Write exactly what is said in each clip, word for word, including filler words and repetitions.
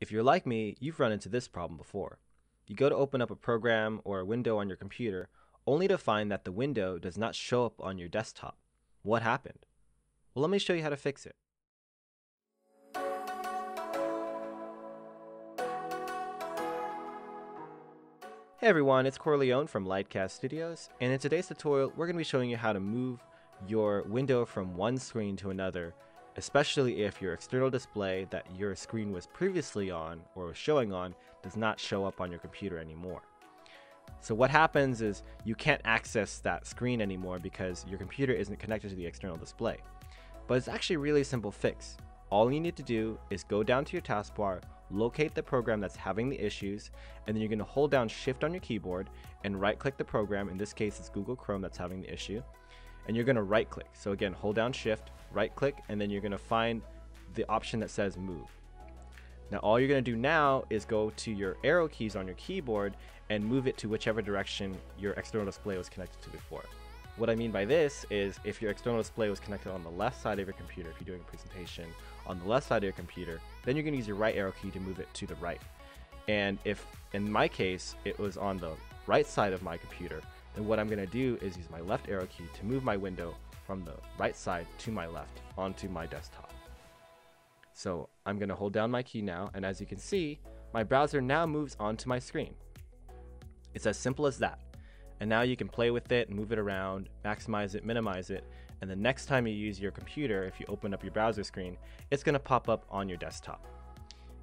If you're like me, you've run into this problem before. You go to open up a program or a window on your computer, only to find that the window does not show up on your desktop. What happened? Well, let me show you how to fix it. Hey everyone, it's Corleone from LiteCast Studios, and in today's tutorial, we're going to be showing you how to move your window from one screen to another, especially if your external display that your screen was previously on or was showing on does not show up on your computer anymore. So what happens is you can't access that screen anymore because your computer isn't connected to the external display. But it's actually a really simple fix. All you need to do is go down to your taskbar, locate the program that's having the issues, and then you're going to hold down Shift on your keyboard and right-click the program. In this case, it's Google Chrome that's having the issue. And you're going to right-click. So again, hold down Shift, right-click, and then you're going to find the option that says Move. Now, all you're going to do now is go to your arrow keys on your keyboard and move it to whichever direction your external display was connected to before. What I mean by this is if your external display was connected on the left side of your computer, if you're doing a presentation on the left side of your computer, then you're going to use your right arrow key to move it to the right. And if, in my case, it was on the right side of my computer, then what I'm going to do is use my left arrow key to move my window from the right side to my left onto my desktop. So I'm going to hold down my key now, and as you can see, my browser now moves onto my screen. It's as simple as that. And now you can play with it and move it around, maximize it, minimize it, and the next time you use your computer, if you open up your browser screen, it's going to pop up on your desktop.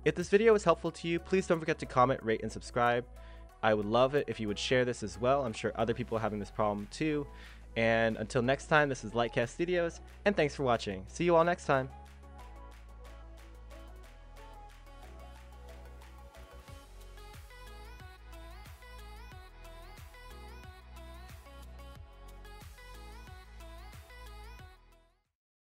If this video was helpful to you, please don't forget to comment, rate, and subscribe. I would love it if you would share this as well. I'm sure other people are having this problem too. And until next time, this is LiteCast Studios, and thanks for watching. See you all next time.